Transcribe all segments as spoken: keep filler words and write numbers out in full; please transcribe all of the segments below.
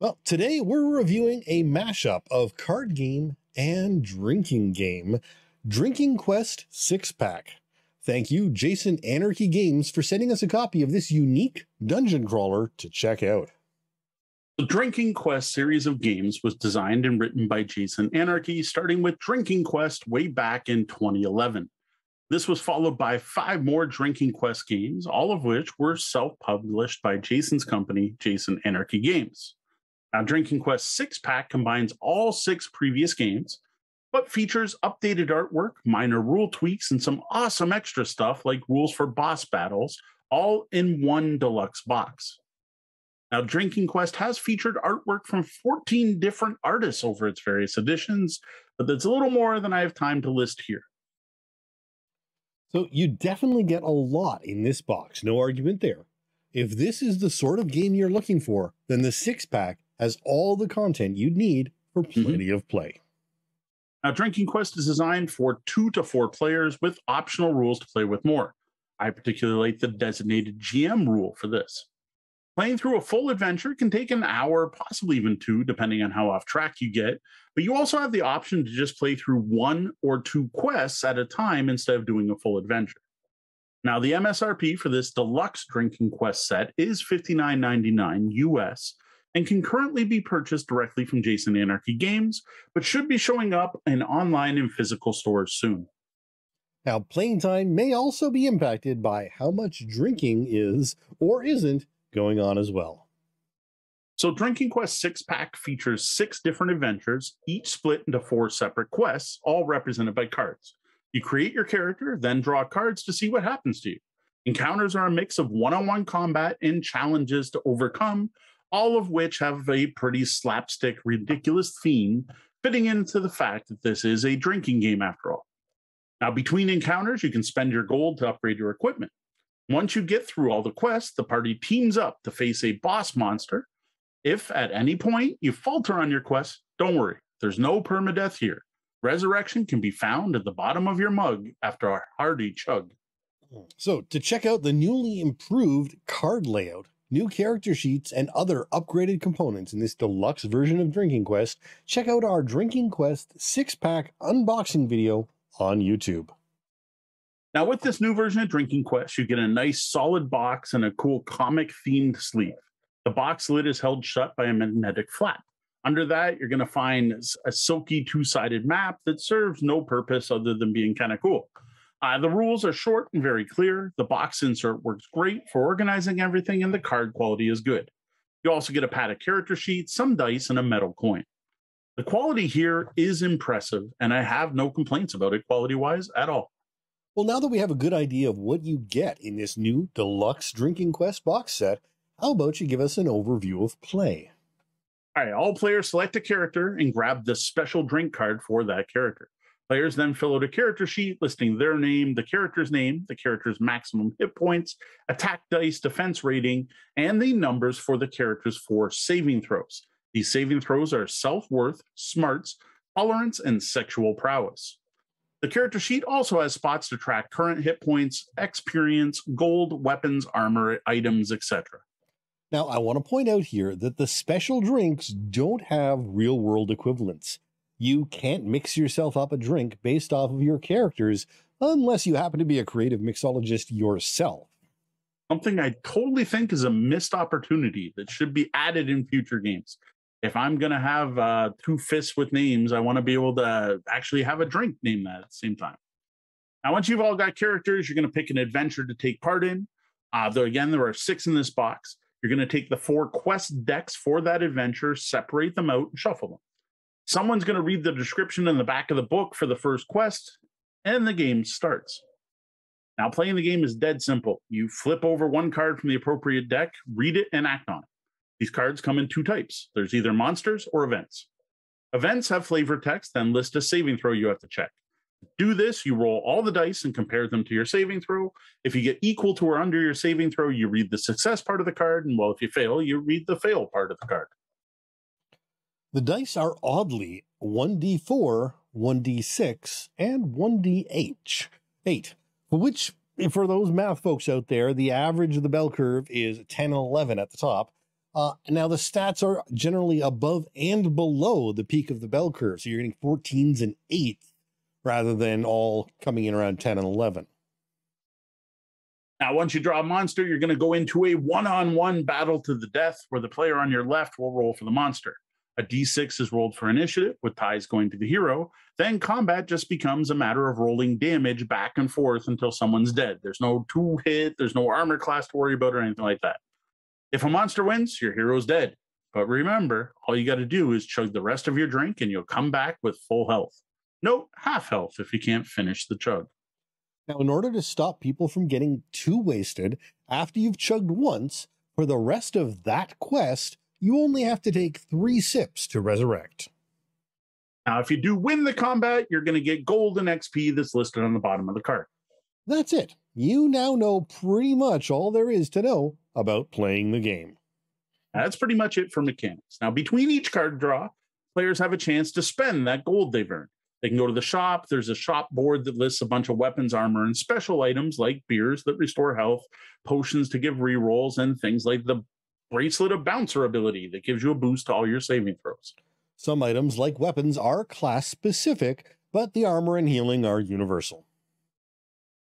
Well, today we're reviewing a mashup of card game and drinking game, Drinking Quest Six Pack. Thank you, Jason Anarchy Games, for sending us a copy of this unique dungeon crawler to check out. The Drinking Quest series of games was designed and written by Jason Anarchy, starting with Drinking Quest way back in twenty eleven. This was followed by five more Drinking Quest games, all of which were self-published by Jason's company, Jason Anarchy Games. Now, Drinking Quest Six Pack combines all six previous games, but features updated artwork, minor rule tweaks, and some awesome extra stuff like rules for boss battles, all in one deluxe box. Now, Drinking Quest has featured artwork from fourteen different artists over its various editions, but that's a little more than I have time to list here. So you definitely get a lot in this box, no argument there. If this is the sort of game you're looking for, then the six-pack has all the content you'd need for plenty mm-hmm. of play. Now, Drinking Quest is designed for two to four players with optional rules to play with more. I particularly like the designated G M rule for this. Playing through a full adventure can take an hour, possibly even two, depending on how off track you get, but you also have the option to just play through one or two quests at a time instead of doing a full adventure. Now, the M S R P for this deluxe Drinking Quest set is fifty-nine ninety-nine U S and can currently be purchased directly from Jason Anarchy Games, but should be showing up in online and physical stores soon. Now, playing time may also be impacted by how much drinking is or isn't going on as well. So Drinking Quest Six Pack features six different adventures, each split into four separate quests, all represented by cards. You create your character, then draw cards to see what happens to you. Encounters are a mix of one-on-one combat and challenges to overcome, all of which have a pretty slapstick, ridiculous theme, fitting into the fact that this is a drinking game after all. Now, between encounters, you can spend your gold to upgrade your equipment. Once you get through all the quests, the party teams up to face a boss monster. If at any point you falter on your quest, don't worry, there's no permadeath here. Resurrection can be found at the bottom of your mug after a hearty chug. So to check out the newly improved card layout, new character sheets, and other upgraded components in this deluxe version of Drinking Quest, check out our Drinking Quest six-pack unboxing video on YouTube. Now, with this new version of Drinking Quest, you get a nice solid box and a cool comic-themed sleeve. The box lid is held shut by a magnetic flap. Under that, you're going to find a silky two-sided map that serves no purpose other than being kind of cool. Uh, the rules are short and very clear. The box insert works great for organizing everything, and the card quality is good. You also get a pad of character sheets, some dice, and a metal coin. The quality here is impressive, and I have no complaints about it quality-wise at all. Well, now that we have a good idea of what you get in this new deluxe Drinking Quest box set, how about you give us an overview of play? All right, all players select a character and grab the special drink card for that character. Players then fill out a character sheet listing their name, the character's name, the character's maximum hit points, attack dice, defense rating, and the numbers for the character's four saving throws. These saving throws are self-worth, smarts, tolerance, and sexual prowess. The character sheet also has spots to track current hit points, experience, gold, weapons, armor, items, et cetera. Now, I want to point out here that the special drinks don't have real-world equivalents. You can't mix yourself up a drink based off of your characters unless you happen to be a creative mixologist yourself. Something I totally think is a missed opportunity that should be added in future games. If I'm going to have uh, two fists with names, I want to be able to actually have a drink named that at the same time. Now, once you've all got characters, you're going to pick an adventure to take part in. Uh, though, again, there are six in this box. You're going to take the four quest decks for that adventure, separate them out, and shuffle them. Someone's going to read the description in the back of the book for the first quest, and the game starts. Now, playing the game is dead simple. You flip over one card from the appropriate deck, read it, and act on it. These cards come in two types. There's either monsters or events. Events have flavor text, then list a saving throw you have to check. To do this, you roll all the dice and compare them to your saving throw. If you get equal to or under your saving throw, you read the success part of the card, and well, if you fail, you read the fail part of the card. The dice are oddly one D four, one D six, and one D eight, which, for those math folks out there, the average of the bell curve is ten and eleven at the top, Uh, now the stats are generally above and below the peak of the bell curve. So you're getting fourteens and eights rather than all coming in around ten and eleven. Now, once you draw a monster, you're going to go into a one-on-one battle to the death where the player on your left will roll for the monster. A d six is rolled for initiative, with ties going to the hero. Then combat just becomes a matter of rolling damage back and forth until someone's dead. There's no two-hit, there's no armor class to worry about or anything like that. If a monster wins, your hero's dead. But remember, all you got to do is chug the rest of your drink and you'll come back with full health. No, half health if you can't finish the chug. Now, in order to stop people from getting too wasted, after you've chugged once, for the rest of that quest, you only have to take three sips to resurrect. Now, if you do win the combat, you're going to get gold and X P that's listed on the bottom of the card. That's it. You now know pretty much all there is to know about playing the game. Now, that's pretty much it for mechanics. Now, between each card draw, players have a chance to spend that gold they've earned. They can go to the shop. There's a shop board that lists a bunch of weapons, armor, and special items like beers that restore health, potions to give rerolls, and things like the bracelet of bouncer ability that gives you a boost to all your saving throws. Some items like weapons are class-specific, but the armor and healing are universal.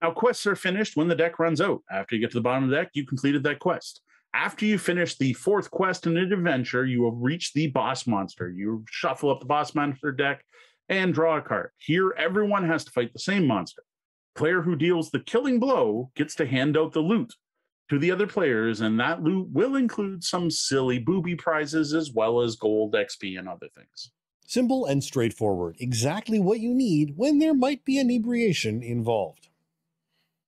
Now, quests are finished when the deck runs out. After you get to the bottom of the deck, you completed that quest. After you finish the fourth quest in an adventure, you will reach the boss monster. You shuffle up the boss monster deck and draw a card. Here, everyone has to fight the same monster. The player who deals the killing blow gets to hand out the loot to the other players, and that loot will include some silly booby prizes as well as gold, X P, and other things. Simple and straightforward. Exactly what you need when there might be inebriation involved.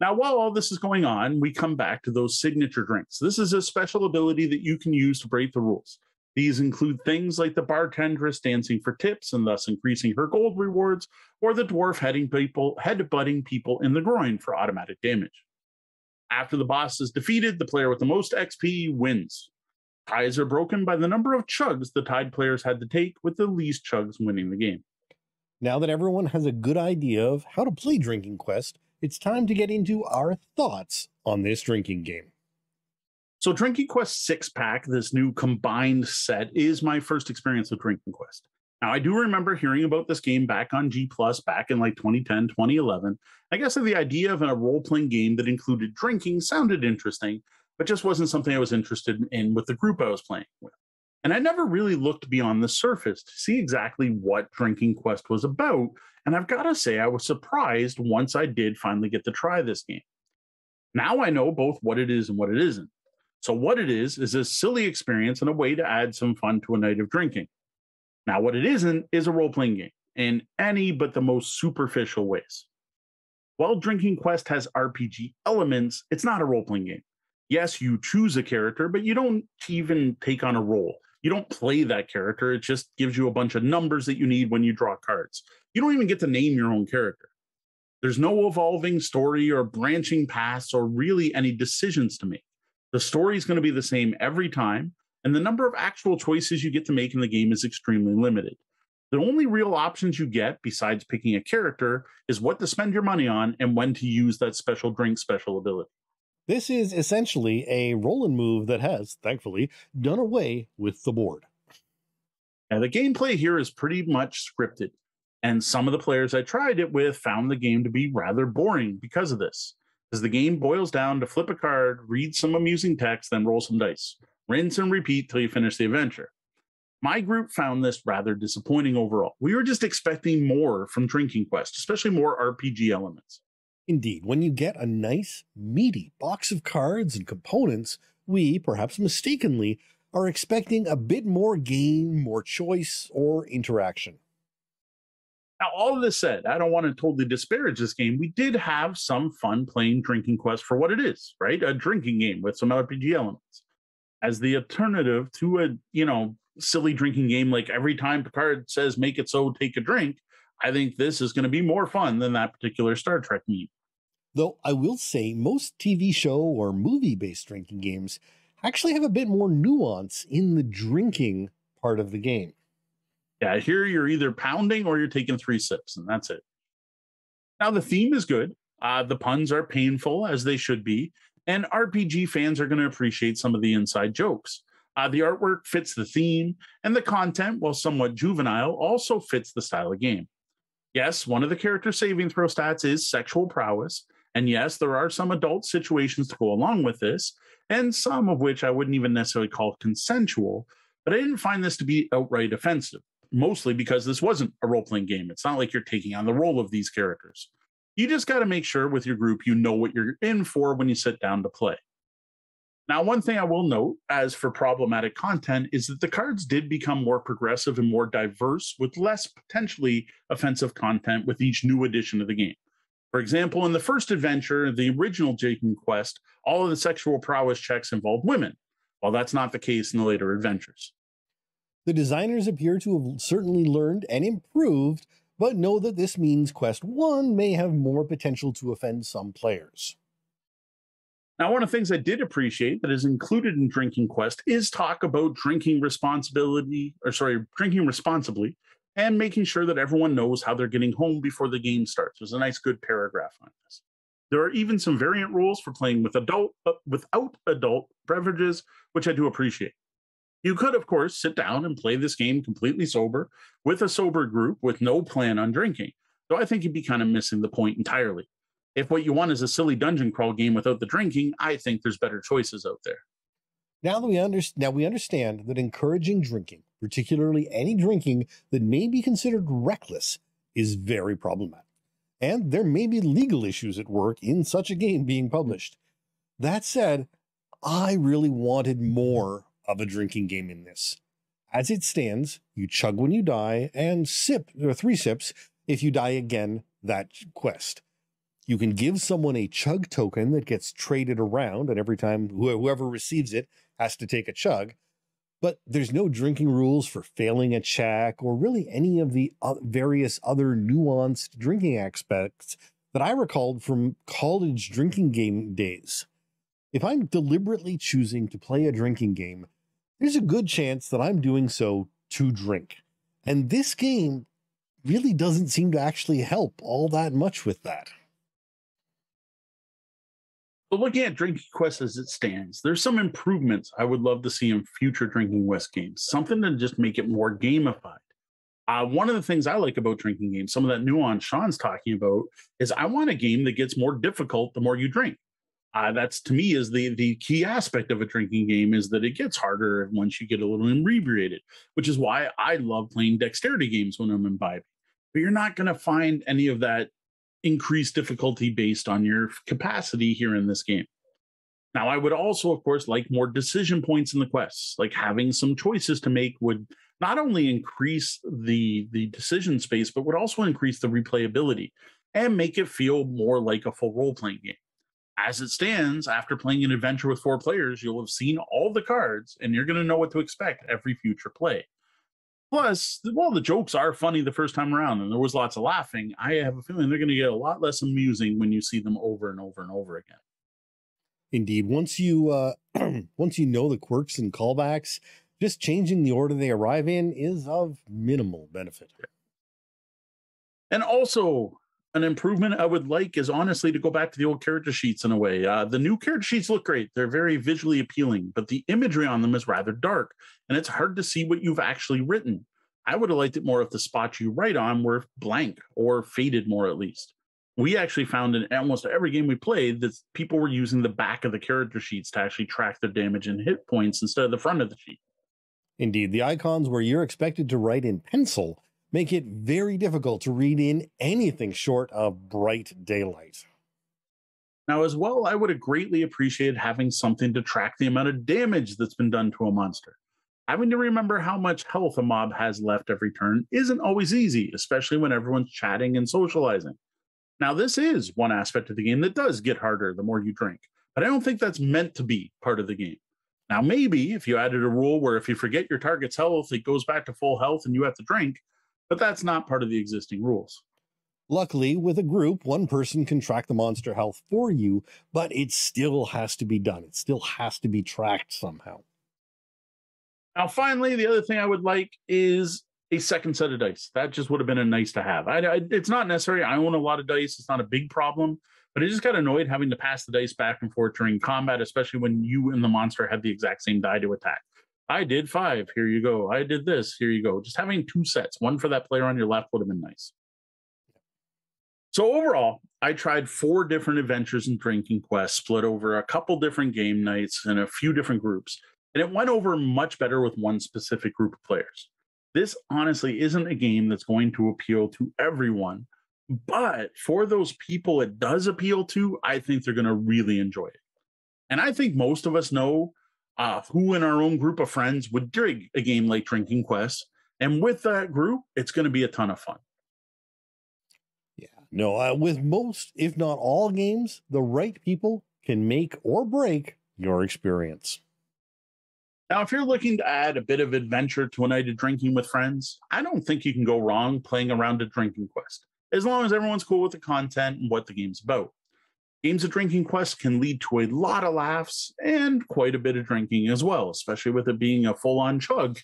Now, while all this is going on, we come back to those signature drinks. This is a special ability that you can use to break the rules. These include things like the bartendress dancing for tips and thus increasing her gold rewards, or the dwarf heading people, headbutting people in the groin for automatic damage. After the boss is defeated, the player with the most X P wins. Ties are broken by the number of chugs the tied players had to take, with the least chugs winning the game. Now that everyone has a good idea of how to play Drinking Quest, it's time to get into our thoughts on this drinking game. So Drinking Quest Six Pack, this new combined set, is my first experience with Drinking Quest. Now, I do remember hearing about this game back on G plus, back in like twenty ten, twenty eleven. I guess the idea of a role-playing game that included drinking sounded interesting, but just wasn't something I was interested in with the group I was playing with. And I never really looked beyond the surface to see exactly what Drinking Quest was about. And I've got to say, I was surprised once I did finally get to try this game. Now I know both what it is and what it isn't. So what it is, is a silly experience and a way to add some fun to a night of drinking. Now, what it isn't is a role-playing game in any but the most superficial ways. While Drinking Quest has R P G elements, it's not a role-playing game. Yes, you choose a character, but you don't even take on a role. You don't play that character. It just gives you a bunch of numbers that you need when you draw cards. You don't even get to name your own character. There's no evolving story or branching paths or really any decisions to make. The story is going to be the same every time, and the number of actual choices you get to make in the game is extremely limited. The only real options you get, besides picking a character, is what to spend your money on and when to use that special drink special ability. This is essentially a roll and move that has, thankfully, done away with the board. Now, the gameplay here is pretty much scripted, and some of the players I tried it with found the game to be rather boring because of this. As the game boils down to flip a card, read some amusing text, then roll some dice. Rinse and repeat till you finish the adventure. My group found this rather disappointing overall. We were just expecting more from Drinking Quest, especially more R P G elements. Indeed, when you get a nice, meaty box of cards and components, we, perhaps mistakenly, are expecting a bit more game, more choice, or interaction. Now, all of this said, I don't want to totally disparage this game. We did have some fun playing Drinking Quest for what it is, right? A drinking game with some R P G elements. As the alternative to a, you know, silly drinking game, like every time Picard says, make it so, take a drink, I think this is going to be more fun than that particular Star Trek meme. Though I will say most T V show or movie-based drinking games actually have a bit more nuance in the drinking part of the game. Yeah, here you're either pounding or you're taking three sips, and that's it. Now, the theme is good. Uh, the puns are painful, as they should be, and R P G fans are going to appreciate some of the inside jokes. Uh, the artwork fits the theme, and the content, while somewhat juvenile, also fits the style of game. Yes, one of the character saving throw stats is sexual prowess, and yes, there are some adult situations to go along with this, and some of which I wouldn't even necessarily call consensual, but I didn't find this to be outright offensive, mostly because this wasn't a role-playing game. It's not like you're taking on the role of these characters. You just got to make sure with your group you know what you're in for when you sit down to play. Now, one thing I will note as for problematic content is that the cards did become more progressive and more diverse with less potentially offensive content with each new edition of the game. For example, in the first adventure, the original Drinking Quest, all of the sexual prowess checks involved women, while that's not the case in the later adventures. The designers appear to have certainly learned and improved, but know that this means Quest one may have more potential to offend some players. Now, one of the things I did appreciate that is included in Drinking Quest is talk about drinking responsibility, or sorry, drinking responsibly, and making sure that everyone knows how they're getting home before the game starts. There's a nice, good paragraph on this. There are even some variant rules for playing with adult, uh, without adult beverages, which I do appreciate. You could, of course, sit down and play this game completely sober with a sober group with no plan on drinking, though I think you'd be kind of missing the point entirely. If what you want is a silly dungeon crawl game without the drinking, I think there's better choices out there. Now that we, under now we understand that encouraging drinking, particularly any drinking that may be considered reckless, is very problematic. And there may be legal issues at work in such a game being published. That said, I really wanted more of a drinking game in this. As it stands, you chug when you die and sip, or three sips, if you die again that quest. You can give someone a chug token that gets traded around, and every time whoever receives it has to take a chug. But there's no drinking rules for failing a check or really any of the various other nuanced drinking aspects that I recalled from college drinking game days. If I'm deliberately choosing to play a drinking game, there's a good chance that I'm doing so to drink. And this game really doesn't seem to actually help all that much with that. But looking at Drinking Quest as it stands, there's some improvements I would love to see in future Drinking Quest games, something to just make it more gamified. Uh, one of the things I like about drinking games, some of that nuance Sean's talking about, is I want a game that gets more difficult the more you drink. Uh, that's, to me, is the, the key aspect of a drinking game, is that it gets harder once you get a little inebriated, which is why I love playing dexterity games when I'm imbibing. But you're not going to find any of that increased difficulty based on your capacity here in this game. Now, I would also, of course, like more decision points in the quests, like having some choices to make would not only increase the, the decision space, but would also increase the replayability and make it feel more like a full role-playing game. As it stands, after playing an adventure with four players, you'll have seen all the cards and you're going to know what to expect every future play. Plus, while the jokes are funny the first time around, and there was lots of laughing, I have a feeling they're going to get a lot less amusing when you see them over and over and over again. Indeed. Once you, uh, once you know the quirks and callbacks, just changing the order they arrive in is of minimal benefit. And also, an improvement I would like is honestly to go back to the old character sheets in a way. Uh, the new character sheets look great. They're very visually appealing, but the imagery on them is rather dark, and it's hard to see what you've actually written. I would have liked it more if the spots you write on were blank or faded more, at least. We actually found in almost every game we played that people were using the back of the character sheets to actually track their damage and hit points instead of the front of the sheet. Indeed, the icons where you're expected to write in pencil make it very difficult to read in anything short of bright daylight. Now, as well, I would have greatly appreciated having something to track the amount of damage that's been done to a monster. Having to remember how much health a mob has left every turn isn't always easy, especially when everyone's chatting and socializing. Now, this is one aspect of the game that does get harder the more you drink, but I don't think that's meant to be part of the game. Now, maybe if you added a rule where if you forget your target's health, it goes back to full health and you have to drink, but that's not part of the existing rules. Luckily, with a group, one person can track the monster health for you, but it still has to be done. It still has to be tracked somehow. Now, finally, the other thing I would like is a second set of dice. That just would have been a nice to have. I, I, it's not necessary. I own a lot of dice. It's not a big problem, but I just got annoyed having to pass the dice back and forth during combat, especially when you and the monster have the exact same die to attack. I did five, here you go. I did this, here you go. Just having two sets, one for that player on your left would have been nice. So overall, I tried four different adventures in Drinking Quest, split over a couple different game nights and a few different groups. And it went over much better with one specific group of players. This honestly isn't a game that's going to appeal to everyone, but for those people it does appeal to, I think they're going to really enjoy it. And I think most of us know uh, who in our own group of friends would dig a game like Drinking Quest. And with that group, it's going to be a ton of fun. Yeah, no, uh, with most, if not all games, the right people can make or break your experience. Now, if you're looking to add a bit of adventure to a night of drinking with friends, I don't think you can go wrong playing around a Drinking Quest, as long as everyone's cool with the content and what the game's about. Games of Drinking Quest can lead to a lot of laughs and quite a bit of drinking as well, especially with it being a full-on chug.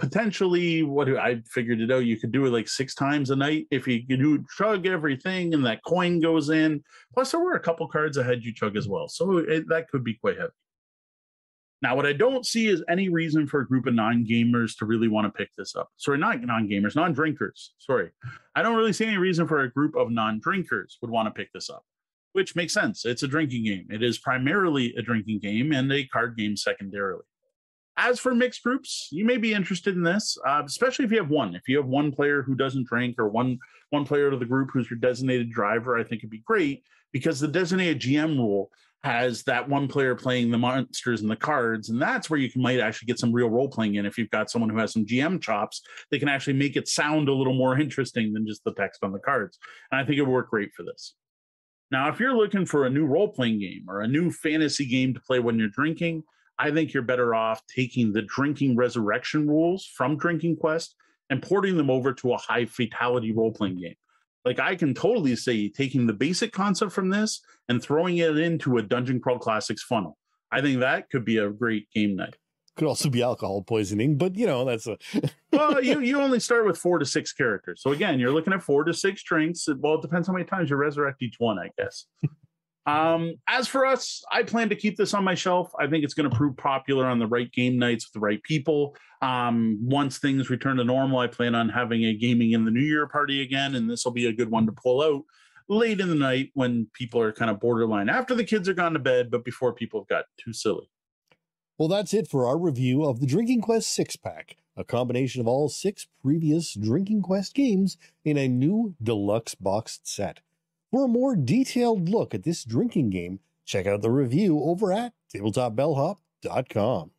Potentially, what I figured it out, you could do it like six times a night if you do chug everything and that coin goes in. Plus, there were a couple cards ahead you chug as well, so it, that could be quite heavy. Now, what I don't see is any reason for a group of non-gamers to really want to pick this up. Sorry, not non-gamers, non-drinkers. Sorry. I don't really see any reason for a group of non-drinkers would want to pick this up, which makes sense. It's a drinking game. It is primarily a drinking game and a card game secondarily. As for mixed groups, you may be interested in this, uh, especially if you have one. If you have one player who doesn't drink or one, one player of the group who's your designated driver, I think it'd be great because the designated G M rule has that one player playing the monsters and the cards, and that's where you can, might actually get some real role-playing in. If you've got someone who has some G M chops, they can actually make it sound a little more interesting than just the text on the cards. And I think it would work great for this. Now, if you're looking for a new role-playing game or a new fantasy game to play when you're drinking, I think you're better off taking the Drinking Resurrection rules from Drinking Quest and porting them over to a high-fatality role-playing game. Like, I can totally see taking the basic concept from this and throwing it into a Dungeon Crawl Classics funnel. I think that could be a great game night. Could also be alcohol poisoning, but, you know, that's a... Well, you, you only start with four to six characters. So, again, you're looking at four to six drinks. Well, it depends how many times you resurrect each one, I guess. Um, as for us, I plan to keep this on my shelf. I think it's going to prove popular on the right game nights with the right people. Um, once things return to normal, I plan on having a gaming in the New Year party again, and this will be a good one to pull out late in the night when people are kind of borderline after the kids are gone to bed, but before people have got too silly. Well, that's it for our review of the Drinking Quest Six Pack, a combination of all six previous Drinking Quest games in a new deluxe boxed set. For a more detailed look at this drinking game, check out the review over at tabletop bellhop dot com.